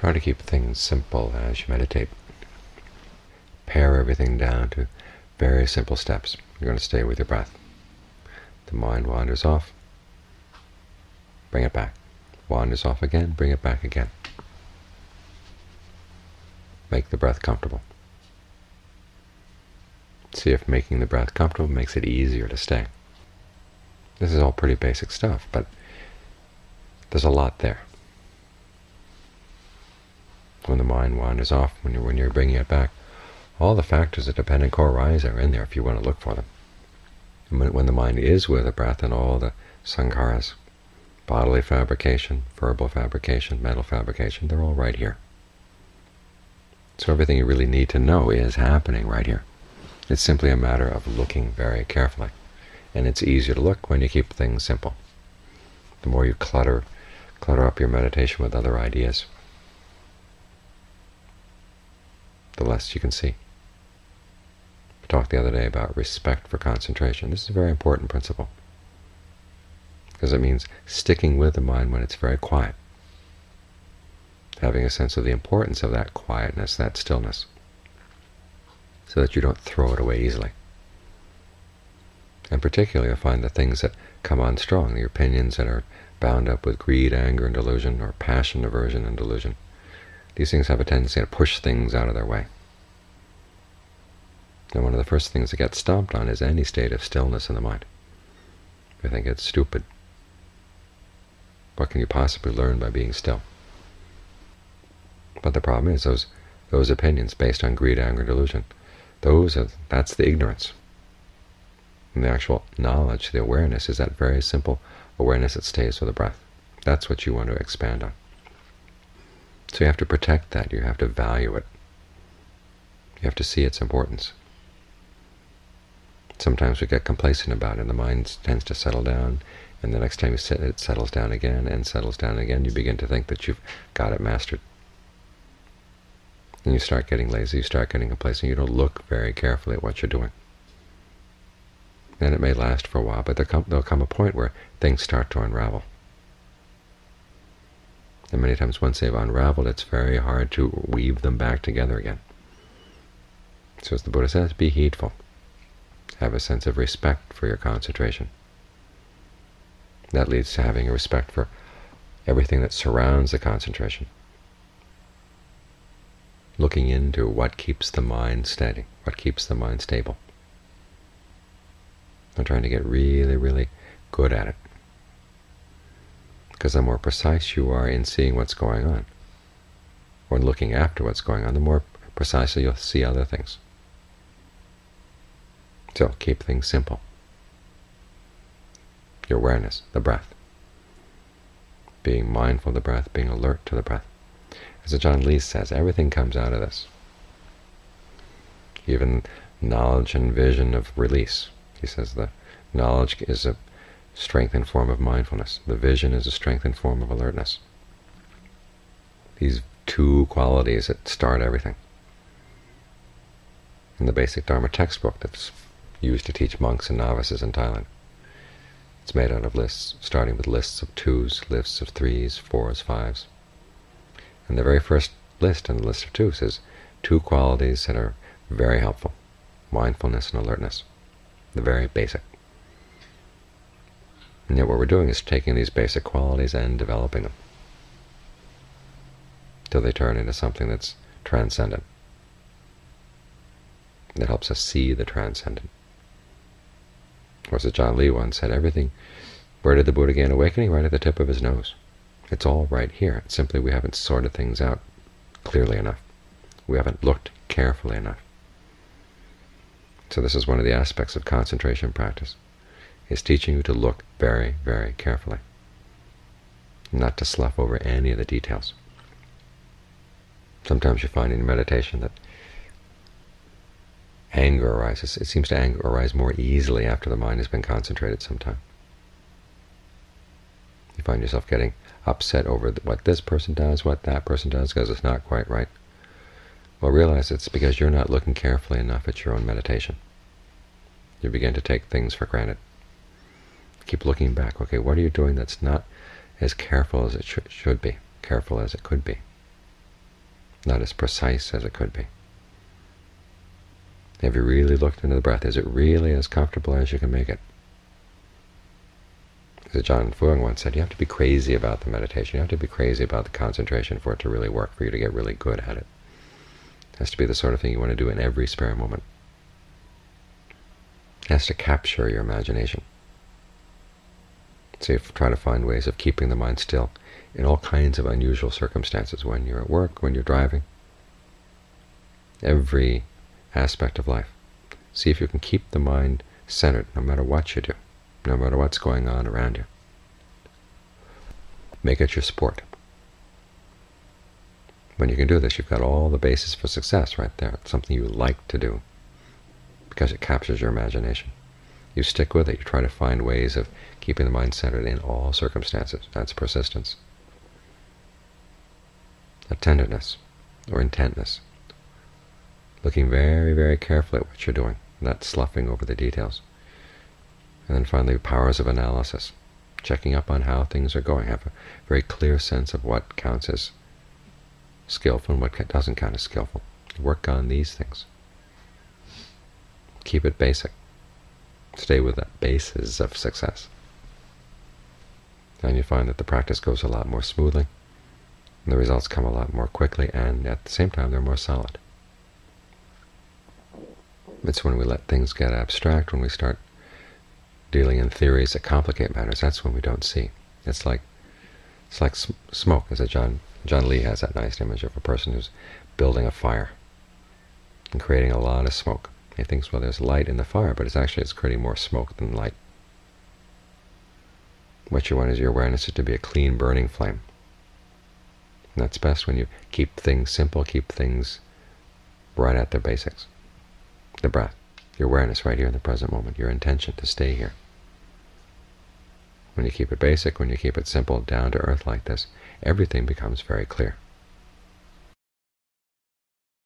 Try to keep things simple as you meditate. Pare everything down to very simple steps. You're going to stay with your breath. The mind wanders off, bring it back. Wanders off again, bring it back again. Make the breath comfortable. See if making the breath comfortable makes it easier to stay. This is all pretty basic stuff, but there's a lot there. When the mind wanders off, when you're bringing it back, all the factors that depend on core arise are in there if you want to look for them. And when the mind is with the breath and all the sankharas, bodily fabrication, verbal fabrication, mental fabrication, they're all right here. So everything you really need to know is happening right here. It's simply a matter of looking very carefully. And it's easier to look when you keep things simple. The more you clutter up your meditation with other ideas, the less you can see. We talked the other day about respect for concentration. This is a very important principle, because it means sticking with the mind when it's very quiet, having a sense of the importance of that quietness, that stillness, so that you don't throw it away easily. And particularly you'll find the things that come on strong, the opinions that are bound up with greed, anger, and delusion, or passion, aversion, and delusion. These things have a tendency to push things out of their way. And one of the first things that gets stomped on is any state of stillness in the mind. We think it's stupid. What can you possibly learn by being still? But the problem is those opinions based on greed, anger, and delusion, that's the ignorance. And the actual knowledge, the awareness, is that very simple awareness that stays with the breath. That's what you want to expand on. So you have to protect that. You have to value it. You have to see its importance. Sometimes we get complacent about it, and the mind tends to settle down, and the next time you sit, it settles down again and settles down again. You begin to think that you've got it mastered. And you start getting lazy, you start getting complacent, you don't look very carefully at what you're doing. And it may last for a while, but there'll come a point where things start to unravel. And many times once they've unraveled, it's very hard to weave them back together again. So as the Buddha says, be heedful. Have a sense of respect for your concentration. That leads to having a respect for everything that surrounds the concentration. Looking into what keeps the mind steady, what keeps the mind stable. I'm trying to get really, really good at it. Because the more precise you are in seeing what's going on, or in looking after what's going on, the more precisely you'll see other things. So keep things simple. Your awareness, the breath. Being mindful of the breath, being alert to the breath. As Ajahn Lee says, everything comes out of this. Even knowledge and vision of release. He says the knowledge is a strengthened form of mindfulness. The vision is a strengthened form of alertness. These two qualities that start everything. In the basic Dharma textbook that's used to teach monks and novices in Thailand, it's made out of lists, starting with lists of twos, lists of threes, fours, fives. And the very first list in the list of two says two qualities that are very helpful, mindfulness and alertness. The very basic. And yet what we're doing is taking these basic qualities and developing them till they turn into something that's transcendent, that helps us see the transcendent. Of course, John Lee once said, everything, where did the Buddha gain awakening? Right at the tip of his nose. It's all right here. It's simply we haven't sorted things out clearly enough. We haven't looked carefully enough. So this is one of the aspects of concentration practice, is teaching you to look very, very carefully, not to slough over any of the details. Sometimes you find in meditation that anger arises. It seems to arise more easily after the mind has been concentrated some time. You find yourself getting upset over what this person does, what that person does, because it's not quite right. Well, realize it's because you're not looking carefully enough at your own meditation. You begin to take things for granted. Keep looking back. Okay, what are you doing that's not as careful as it should be, careful as it could be? not as precise as it could be. Have you really looked into the breath? Is it really as comfortable as you can make it? As John Fuang once said, you have to be crazy about the meditation. You have to be crazy about the concentration for it to really work, for you to get really good at it. It has to be the sort of thing you want to do in every spare moment. It has to capture your imagination. So you try to find ways of keeping the mind still in all kinds of unusual circumstances, when you're at work, when you're driving, every aspect of life. See if you can keep the mind centered no matter what you do, no matter what's going on around you. Make it your sport. When you can do this, you've got all the basis for success right there. It's something you like to do because it captures your imagination. You stick with it. You try to find ways of keeping the mind centered in all circumstances. That's persistence. Attentiveness or intentness. Looking very, very carefully at what you're doing, not sloughing over the details. And then finally, powers of analysis. Checking up on how things are going. Have a very clear sense of what counts as skillful and what doesn't count as skillful. Work on these things. Keep it basic. Stay with that basis of success. And you find that the practice goes a lot more smoothly, and the results come a lot more quickly, and at the same time they're more solid. It's when we let things get abstract, when we start dealing in theories that complicate matters, that's when we don't see. It's like smoke. As Ajahn Lee has that nice image of a person who's building a fire and creating a lot of smoke. He thinks, well, there's light in the fire, but it's creating more smoke than light. What you want is your awareness to be a clean, burning flame. And that's best when you keep things simple, keep things right at their basics. The breath, your awareness right here in the present moment, your intention to stay here. When you keep it basic, when you keep it simple, down to earth like this, everything becomes very clear.